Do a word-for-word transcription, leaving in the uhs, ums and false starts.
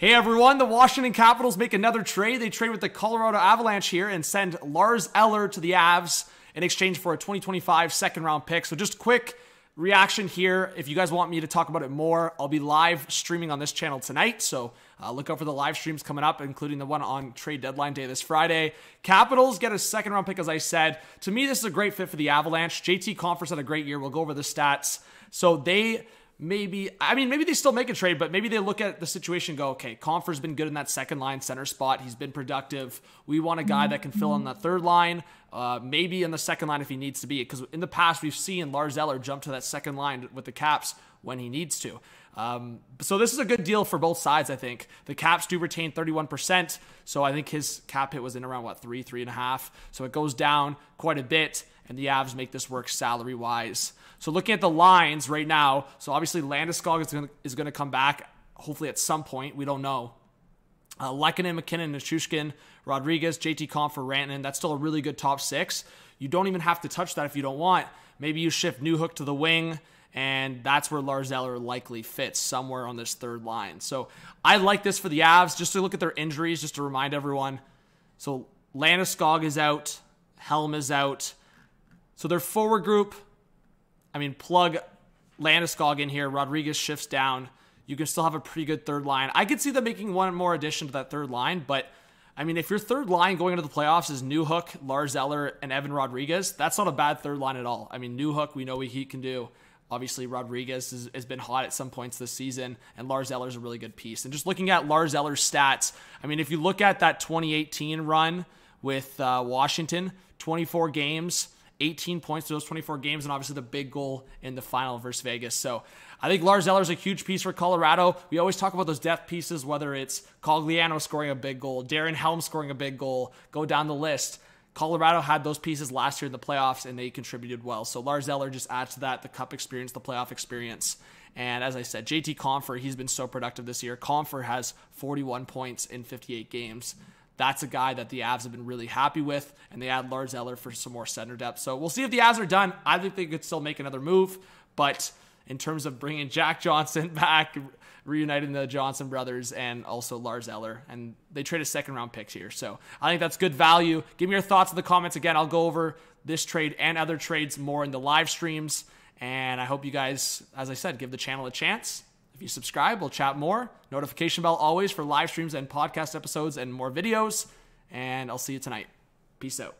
Hey everyone, the Washington Capitals make another trade. They trade with the Colorado Avalanche here and send Lars Eller to the Avs in exchange for a twenty twenty-five second round pick. So just quick reaction here. If you guys want me to talk about it more, I'll be live streaming on this channel tonight. So uh, look out for the live streams coming up, including the one on trade deadline day this Friday. Capitals get a second round pick, as I said. To me, this is a great fit for the Avalanche. J T Conners had a great year. We'll go over the stats. So they... Maybe, I mean, maybe they still make a trade, but maybe they look at the situation and go, okay, Confer's been good in that second line center spot. He's been productive. We want a guy that can fill in that third line, uh, maybe in the second line if he needs to be. Because in the past, we've seen Lars Eller jump to that second line with the Caps when he needs to. Um, so this is a good deal for both sides, I think. The Caps do retain thirty-one percent. So I think his cap hit was in around, what, three, three and a half. So it goes down quite a bit. And the Avs make this work salary-wise. So looking at the lines right now, so obviously Landeskog is going is to come back, hopefully at some point. We don't know. Uh, Lehkonen, MacKinnon, Nichushkin, Rodrigues, J T Conners, Rantanen. That's still a really good top six. You don't even have to touch that if you don't want. Maybe you shift Newhook to the wing, and that's where Lars Eller likely fits, somewhere on this third line. So I like this for the Avs, just to look at their injuries, just to remind everyone. So Landeskog is out. Helm is out. So their forward group, I mean, plug Landeskog in here. Rodrigues shifts down. You can still have a pretty good third line. I could see them making one more addition to that third line, but, I mean, if your third line going into the playoffs is Newhook, Lars Eller, and Evan Rodrigues, that's not a bad third line at all. I mean, Newhook, we know what he can do. Obviously, Rodrigues has, has been hot at some points this season, and Lars Eller's a really good piece. And just looking at Lars Eller's stats, I mean, if you look at that twenty eighteen run with uh, Washington, twenty-four games, eighteen points to those twenty-four games, and obviously the big goal in the final versus Vegas. So I think Lars Eller is a huge piece for Colorado. We always talk about those depth pieces, whether it's Cogliano scoring a big goal, Darren Helm scoring a big goal, go down the list. Colorado had those pieces last year in the playoffs, and they contributed well. So Lars Eller just adds to that, the cup experience, the playoff experience. And as I said, J T Conners, he's been so productive this year. Conners has forty-one points in fifty-eight games. That's a guy that the Avs have been really happy with, and they add Lars Eller for some more center depth. So we'll see if the Avs are done. I think they could still make another move, but in terms of bringing Jack Johnson back, reuniting the Johnson brothers, and also Lars Eller, and they trade a second-round pick here. So I think that's good value. Give me your thoughts in the comments. Again, I'll go over this trade and other trades more in the live streams, and I hope you guys, as I said, give the channel a chance. If you subscribe, we'll chat more. Notification bell always for live streams and podcast episodes and more videos. And I'll see you tonight. Peace out.